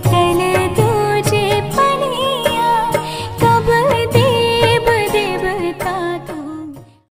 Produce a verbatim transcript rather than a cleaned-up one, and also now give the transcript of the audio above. शीतल